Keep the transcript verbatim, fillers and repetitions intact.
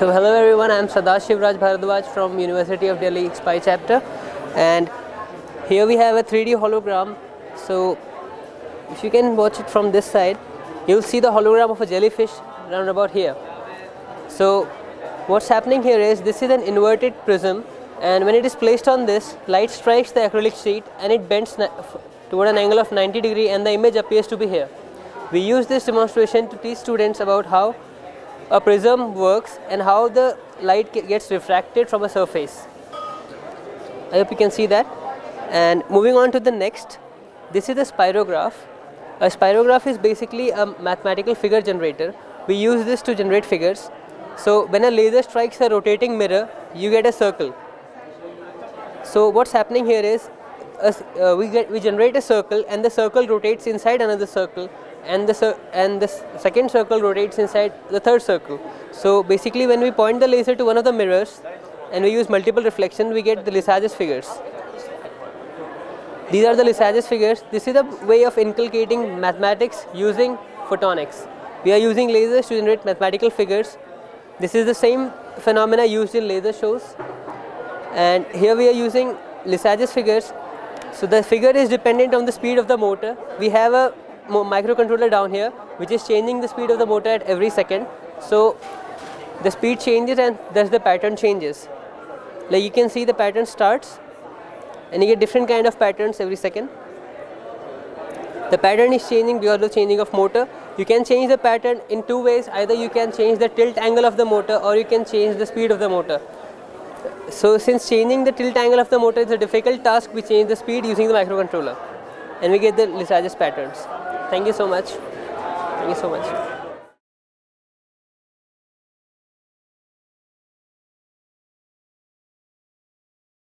So hello everyone, I am Sadashivraj Bharadwaj from University of Delhi X P I chapter, and here we have a three D hologram. So if you can watch it from this side, you'll see the hologram of a jellyfish round about here. So what's happening here is, this is an inverted prism, and when it is placed on this, light strikes the acrylic sheet and it bends toward an angle of ninety degree, and the image appears to be here. We use this demonstration to teach students about how a prism works and how the light gets refracted from a surface. I hope you can see that. And moving on to the next, this is a spirograph. A spirograph is basically a mathematical figure generator. We use this to generate figures. So when a laser strikes a rotating mirror, you get a circle. So what's happening here is, uh, we get we generate a circle, and the circle rotates inside another circle, and the and the second circle rotates inside the third circle. So basically, when we point the laser to one of the mirrors and we use multiple reflection, we get the Lissajous figures. These are the Lissajous figures. This is a way of inculcating mathematics using photonics. We are using lasers to generate mathematical figures. This is the same phenomena used in laser shows, and here we are using Lissajous figures. So the figure is dependent on the speed of the motor. We have a microcontroller down here which is changing the speed of the motor at every second, so the speed changes and thus the pattern changes. Like you can see, the pattern starts and you get different kind of patterns every second. The pattern is changing because of the changing of motor. You can change the pattern in two ways: either you can change the tilt angle of the motor, or you can change the speed of the motor. So since changing the tilt angle of the motor is a difficult task, we change the speed using the microcontroller, and we get the Lissajous patterns. Thank you so much. Thank you so much.